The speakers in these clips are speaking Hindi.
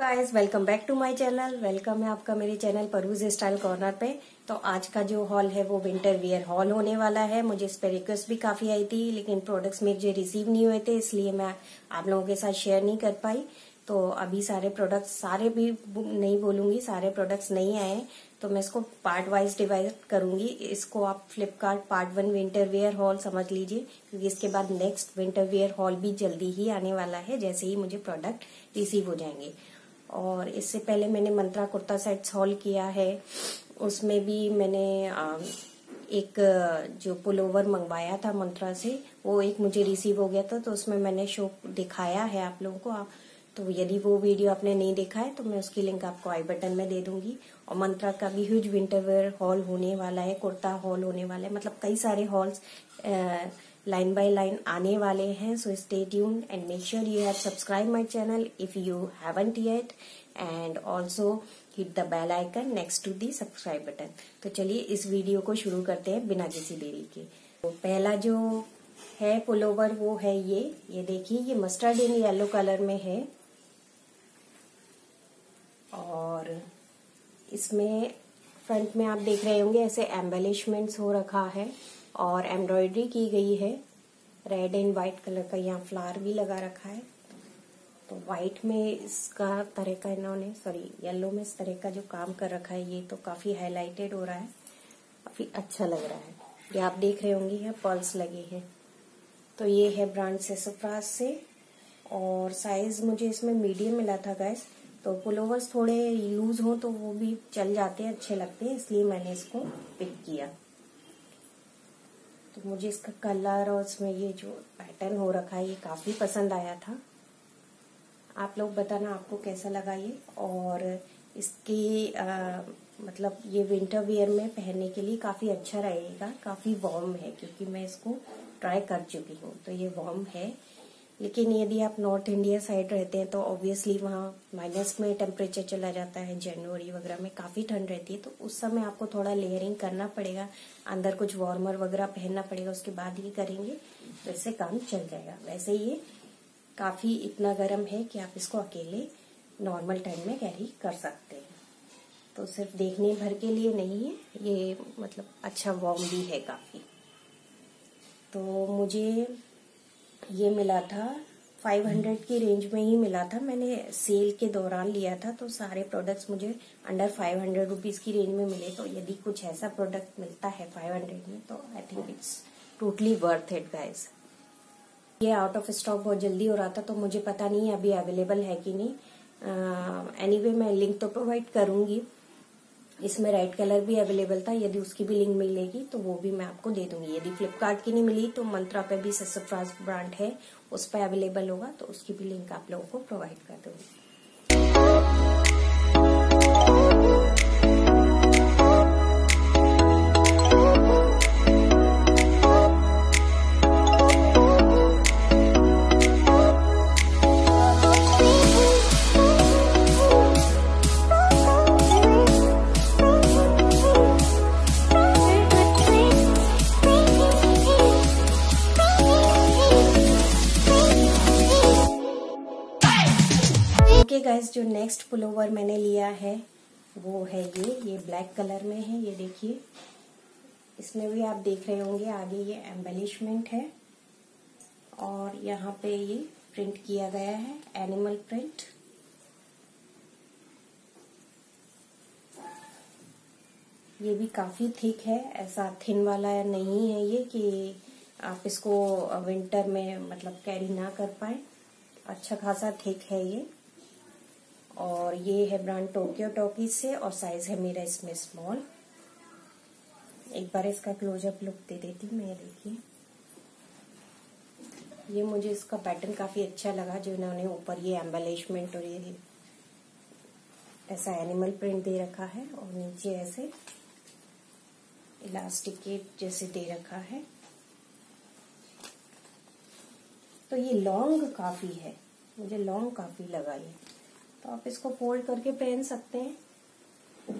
Guys welcome back to my channel. Welcome है आपका मेरे चैनल परूज स्टाइल कॉर्नर पे। तो आज का जो हॉल है वो विंटर वियर हॉल होने वाला है। मुझे इस पर रिक्वेस्ट भी काफ़ी आई थी, लेकिन प्रोडक्ट्स मेरे जो रिसीव नहीं हुए थे इसलिए मैं आप लोगों के साथ शेयर नहीं कर पाई। तो अभी सारे प्रोडक्ट्स सारे भी नहीं बोलूँगी, सारे प्रोडक्ट्स नहीं आए, तो मैं इसको पार्ट वाइज डिवाइड करूँगी। इसको आप Flipkart Part 1 winter wear haul समझ लीजिए, क्योंकि इसके बाद नेक्स्ट विंटर वेयर हॉल भी जल्दी ही आने वाला है, जैसे ही मुझे प्रोडक्ट रिसीव हो जाएंगे। और इससे पहले मैंने मंत्रा कुर्ता सेट्स हॉल किया है, उसमें भी मैंने एक जो पुलोवर मंगवाया था मंत्रा से, वो एक मुझे रिसीव हो गया था, तो उसमें मैंने शो दिखाया है आप लोगों को। तो यदि वो वीडियो आपने नहीं देखा है तो मैं उसकी लिंक आपको आई बटन में दे दूंगी। और मंत्रा का भी ह्यूज विंटर वेयर हॉल होने वाला है, कुर्ता हॉल होने वाला है, मतलब कई सारे हॉल्स लाइन बाय लाइन आने वाले हैं। So stay tuned and make sure you have subscribe my channel if you haven't yet, and also hit the bell icon next to the subscribe button. तो चलिए इस वीडियो को शुरू करते हैं बिना किसी देरी के। तो पहला जो है पुलोवर वो है ये देखिए, ये मस्टर्ड एंड येलो कलर में है और इसमें फ्रंट में आप देख रहे होंगे ऐसे एम्बेलिशमेंट्स हो रखा है और एम्ब्रॉयडरी की गई है। रेड एंड वाइट कलर का यहाँ फ्लावर भी लगा रखा है। तो वाइट में इसका तरह का इन्होंने येलो में इस तरह का जो काम कर रखा है, ये तो काफी हाईलाइटेड हो रहा है, काफी अच्छा लग रहा है। ये आप देख रहे होंगे यहाँ पर्ल्स लगी है। तो ये है ब्रांड सैसाफ्रास से और साइज मुझे इसमें मीडियम मिला था गाइस। तो पुलोवर्स थोड़े लूज हो तो वो भी चल जाते हैं, अच्छे लगते हैं, इसलिए मैंने इसको पिक किया। तो मुझे इसका कलर और इसमें ये जो पैटर्न हो रखा है ये काफी पसंद आया था। आप लोग बताना आपको कैसा लगा ये, और इसकी मतलब ये विंटर वियर में पहनने के लिए काफी अच्छा रहेगा। काफी वार्म है क्योंकि मैं इसको ट्राई कर चुकी हूँ, तो ये वार्म है। लेकिन यदि आप नॉर्थ इंडिया साइड रहते हैं तो ऑब्वियसली वहाँ माइनस में टेम्परेचर चला जाता है, जनवरी वगैरह में काफ़ी ठंड रहती है। तो उस समय आपको थोड़ा लेयरिंग करना पड़ेगा, अंदर कुछ वार्मर वगैरह पहनना पड़ेगा, उसके बाद ये करेंगे तो इससे काम चल जाएगा। वैसे ये काफ़ी इतना गर्म है कि आप इसको अकेले नॉर्मल टाइम में कैरी कर सकते हैं। तो सिर्फ देखने भर के लिए नहीं है ये, मतलब अच्छा वार्म भी है काफ़ी। तो मुझे ये मिला था 500 की रेंज में ही मिला था, मैंने सेल के दौरान लिया था। तो सारे प्रोडक्ट्स मुझे अंडर 500 रुपीज़ की रेंज में मिले। तो यदि कुछ ऐसा प्रोडक्ट मिलता है 500 में तो I think it's totally worth it guys. ये आउट ऑफ स्टॉक बहुत जल्दी हो रहा था, तो मुझे पता नहीं अभी अवेलेबल है कि नहीं। एनीवे मैं लिंक तो प्रोवाइड करूँगी। इसमें रेड कलर भी अवेलेबल था, यदि उसकी भी लिंक मिलेगी तो वो भी मैं आपको दे दूंगी। यदि फ्लिपकार्ट की नहीं मिली तो मंत्रा पे भी सैसाफ्रास ब्रांड है, उस पर अवेलेबल होगा, तो उसकी भी लिंक आप लोगों को प्रोवाइड कर दूंगी। गाइस जो नेक्स्ट पुलोवर मैंने लिया है वो है ये ब्लैक कलर में है। ये देखिए, इसमें भी आप देख रहे होंगे आगे ये एम्बेलिशमेंट है और यहाँ पे ये प्रिंट किया गया है एनिमल प्रिंट। ये भी काफी थिक है, ऐसा थिन वाला नहीं है ये कि आप इसको विंटर में मतलब कैरी ना कर पाए, अच्छा खासा थिक है ये। और ये है ब्रांड टोक्यो टॉकीज से और साइज है मेरा इसमें स्मॉल। एक बार इसका क्लोजअप लुक दे देती हूँ मैं। देखिए, ये मुझे इसका पैटर्न काफी अच्छा लगा जो इन्होंने ऊपर ये एम्बेलिशमेंट और ये ऐसा एनिमल प्रिंट दे रखा है और नीचे ऐसे इलास्टिकेट जैसे दे रखा है। तो ये लॉन्ग काफी है, मुझे लॉन्ग काफी लगा ये। तो आप इसको फोल्ड करके पहन सकते हैं।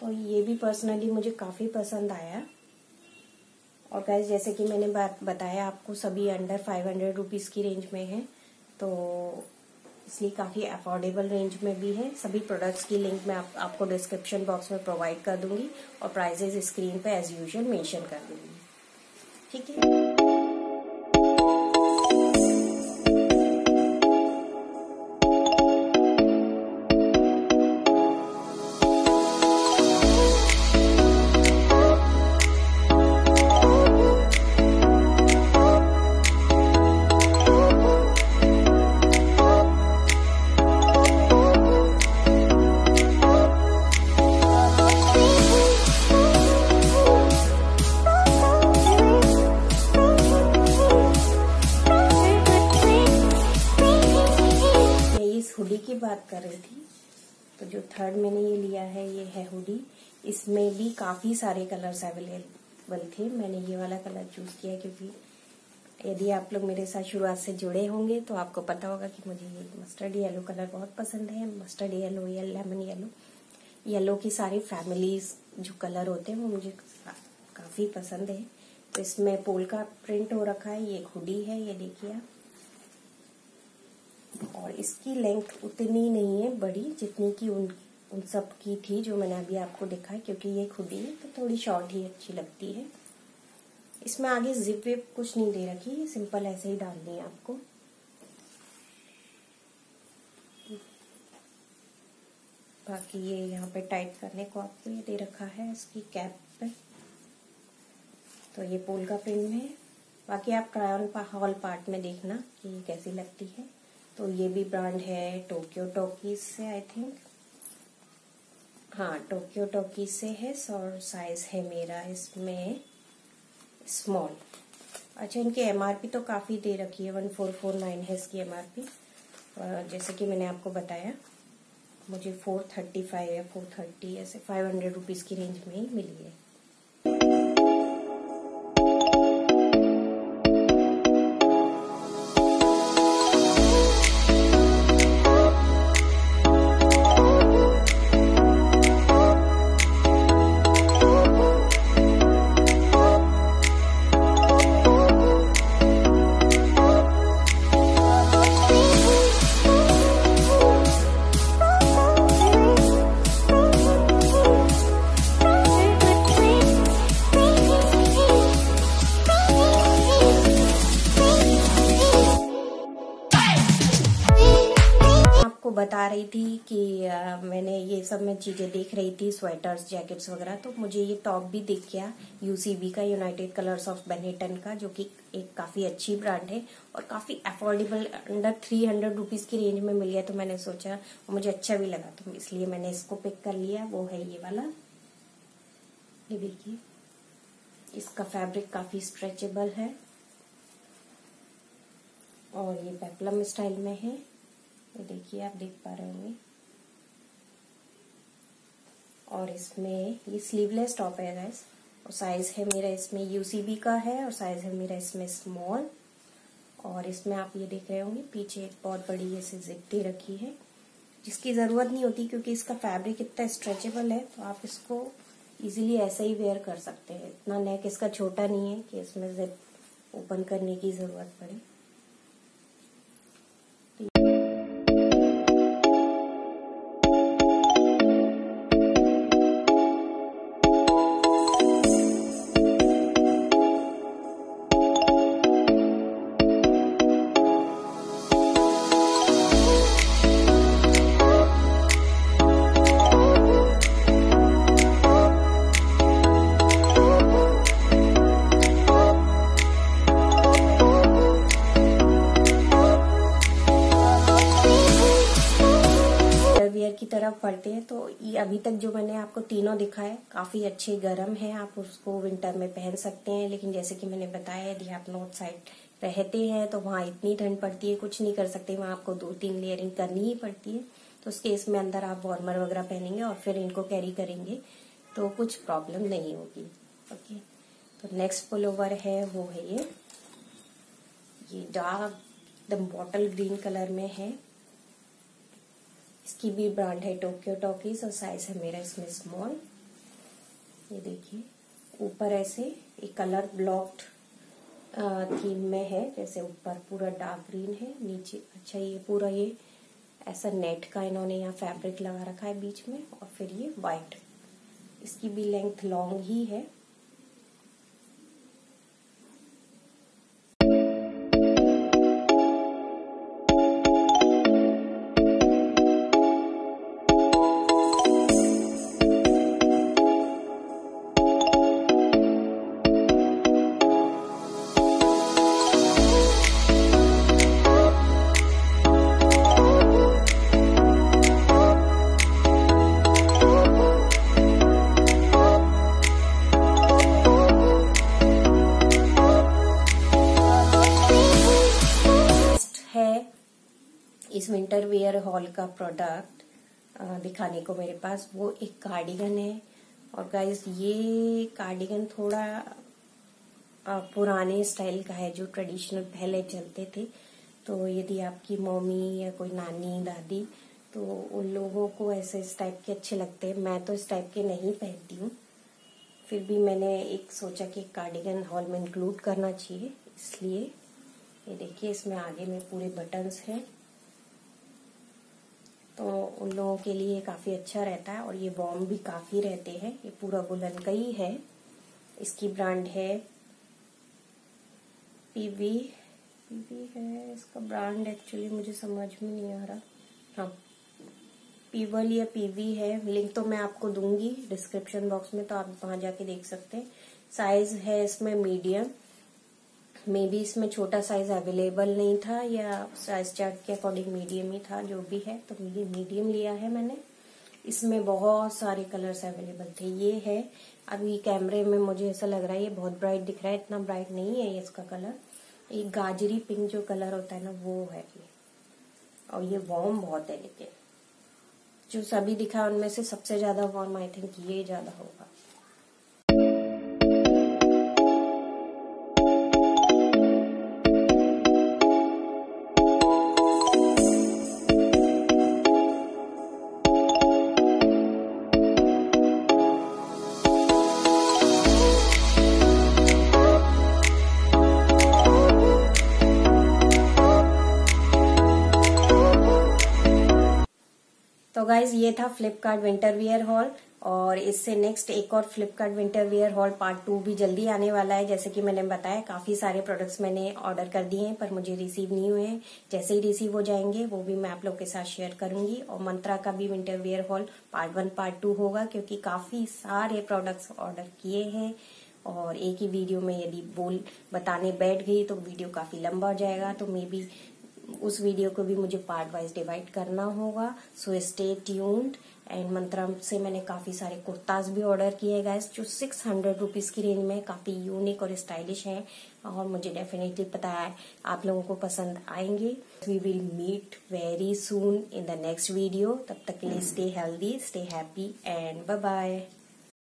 तो ये भी पर्सनली मुझे काफी पसंद आया। और गाइस जैसे कि मैंने बताया आपको, सभी अंडर 500 रुपीज की रेंज में है। तो इसलिए काफी अफोर्डेबल रेंज में भी है। सभी प्रोडक्ट्स की लिंक मैं आपको डिस्क्रिप्शन बॉक्स में प्रोवाइड कर दूंगी और प्राइसेस स्क्रीन पे एज यूजुअल मेंशन कर दूंगी। ठीक है, बात कर रही थी तो जो थर्ड मैंने ये लिया है ये है हुडी। इसमें भी काफी सारे कलर्स अवेलेबल थे। मैंने ये वाला कलर चूज किया क्योंकि यदि आप लोग मेरे साथ शुरुआत से जुड़े होंगे तो आपको पता होगा कि मुझे ये मस्टर्ड येलो कलर बहुत पसंद है। मस्टर्ड येलो या लेमन येलो, येलो की सारी फैमिलीज जो कलर होते हैं वो मुझे काफी पसंद है। तो इसमें पोल्का प्रिंट हो रखा है, ये हुडी है, ये देखिए आप। और इसकी लेंथ उतनी नहीं है बड़ी जितनी कि उन सब की थी जो मैंने अभी आपको दिखाई, क्योंकि ये खुदी है तो थोड़ी शॉर्ट ही अच्छी लगती है। इसमें आगे जिप विप कुछ नहीं दे रखी है, सिंपल ऐसे ही डालनी है आपको। बाकी ये यहाँ पे टाइट करने को आपको ये दे रखा है इसकी कैप पे। तो ये पोल्का प्रिंट में है। बाकी आप क्रायॉन हॉल पार्ट में देखना कि ये कैसी लगती है। तो ये भी ब्रांड है टोक्यो टॉकीज से, आई थिंक, हाँ टोक्यो टॉकीज से है। और साइज है मेरा इसमें स्मॉल। अच्छा, इनकी एमआरपी तो काफ़ी दे रखी है, 1449 है इसकी एमआरपी। जैसे कि मैंने आपको बताया मुझे 435 या 430 ऐसे 500 रुपीज़ की रेंज में ही मिली है। बता रही थी कि मैंने ये सब मैं चीज़ें देख रही थी, स्वेटर्स, जैकेट्स वगैरह। तो मुझे ये टॉप भी दिख गया यूसीबी का, यूनाइटेड कलर्स ऑफ बेनेटन का, जो कि एक काफ़ी अच्छी ब्रांड है और काफ़ी अफोर्डेबल अंडर 300 रुपीज़ की रेंज में मिल गया। तो मैंने सोचा, मुझे अच्छा भी लगा तो इसलिए मैंने इसको पिक कर लिया। वो है ये वाला, ये देखिए। इसका फैब्रिक काफ़ी स्ट्रेचेबल है और ये पेप्लम स्टाइल में है। देखिए, आप देख पा रहे होंगे। और इसमें ये स्लीवलेस टॉप है गाइस, और साइज है मेरा इसमें यूसीबी का है और साइज है मेरा इसमें स्मॉल। और इसमें आप ये देख रहे होंगे पीछे एक बहुत बड़ी ऐसी जिप दे रखी है जिसकी ज़रूरत नहीं होती क्योंकि इसका फैब्रिक इतना स्ट्रेचेबल है। तो आप इसको इजीली ऐसे ही वेयर कर सकते हैं। इतना नेक इसका छोटा नहीं है कि इसमें जिप ओपन करने की ज़रूरत पड़े। तरफ पड़ते हैं तो ये अभी तक जो मैंने आपको तीनों दिखाए काफ़ी अच्छे गर्म हैं, आप उसको विंटर में पहन सकते हैं। लेकिन जैसे कि मैंने बताया, यदि आप नॉर्थ साइड रहते हैं तो वहाँ इतनी ठंड पड़ती है, कुछ नहीं कर सकते, वहाँ आपको 2-3 लेयरिंग करनी ही पड़ती है। तो उस केस में अंदर आप वार्मर वगैरह पहनेंगे और फिर इनको कैरी करेंगे तो कुछ प्रॉब्लम नहीं होगी। ओके, तो नेक्स्ट पुलोवर है वो है ये डार्क एकदम बॉटल ग्रीन कलर में है। इसकी भी ब्रांड है टोक्यो टॉकीज और साइज है मेरा इसमें स्मॉल। ये देखिए, ऊपर ऐसे एक कलर ब्लॉक्ड थीम में है, जैसे ऊपर पूरा डार्क ग्रीन है, नीचे अच्छा ये पूरा ये ऐसा नेट का इन्होंने यहाँ फैब्रिक लगा रखा है बीच में, और फिर ये वाइट, इसकी भी लेंथ लॉन्ग ही है। इस विंटर वेयर हॉल का प्रोडक्ट दिखाने को मेरे पास वो एक कार्डिगन है। और गाइस ये कार्डिगन थोड़ा पुराने स्टाइल का है जो ट्रेडिशनल पहले चलते थे। तो यदि आपकी मम्मी या कोई नानी दादी, तो उन लोगों को ऐसे इस टाइप के अच्छे लगते हैं। मैं तो इस टाइप के नहीं पहनती हूँ, फिर भी मैंने एक सोचा कि कार्डिगन हॉल में इंक्लूड करना चाहिए, इसलिए ये देखिए इसमें आगे में पूरे बटन्स हैं, तो उन लोगों के लिए काफ़ी अच्छा रहता है। और ये बॉम भी काफ़ी रहते हैं, ये पूरा वुलन का ही है। इसकी ब्रांड है पीवी है इसका ब्रांड, एक्चुअली मुझे समझ में नहीं आ रहा, हाँ पीवल या पीवी है। लिंक तो मैं आपको दूंगी डिस्क्रिप्शन बॉक्स में, तो आप वहाँ जाके देख सकते हैं। साइज है इसमें मीडियम, मे बी इसमें छोटा साइज अवेलेबल नहीं था या साइज चार्ट के अकॉर्डिंग मीडियम ही था, जो भी है, तो ये मीडियम लिया है मैंने। इसमें बहुत सारे कलर्स अवेलेबल थे। ये है, अभी कैमरे में मुझे ऐसा लग रहा है ये बहुत ब्राइट दिख रहा है, इतना ब्राइट नहीं है इसका कलर। एक गाजरी पिंक जो कलर होता है ना, वो है ये। और ये वार्म बहुत है, लेकिन जो सभी दिखा उनमें से सबसे ज्यादा वार्म आई थिंक ये ज्यादा होगा। तो गाइज ये था फ्लिपकार्ट विंटर वियर हॉल, और इससे नेक्स्ट एक और Flipkart winter wear haul part 2 भी जल्दी आने वाला है। जैसे कि मैंने बताया, काफी सारे प्रोडक्ट्स मैंने ऑर्डर कर दिए हैं पर मुझे रिसीव नहीं हुए हैं। जैसे ही रिसीव हो जाएंगे वो भी मैं आप लोग के साथ शेयर करूंगी। और मंत्रा का भी winter wear haul part 1 part 2 होगा, क्योंकि काफी सारे प्रोडक्ट्स ऑर्डर किए हैं और एक ही वीडियो में यदि बताने बैठ गई तो वीडियो काफी लंबा हो जाएगा। तो मे बी उस वीडियो को भी मुझे पार्ट-वाइज डिवाइड करना होगा। So stay tuned. And Myntra से मैंने काफी सारे कुर्ताज भी ऑर्डर किए गाइस, जो 600 रुपीज की रेंज में काफी यूनिक और स्टाइलिश हैं, और मुझे डेफिनेटली पता है आप लोगों को पसंद आएंगे। We will meet very soon in the next video. तब तक के लिए stay healthy, stay happy and bye bye.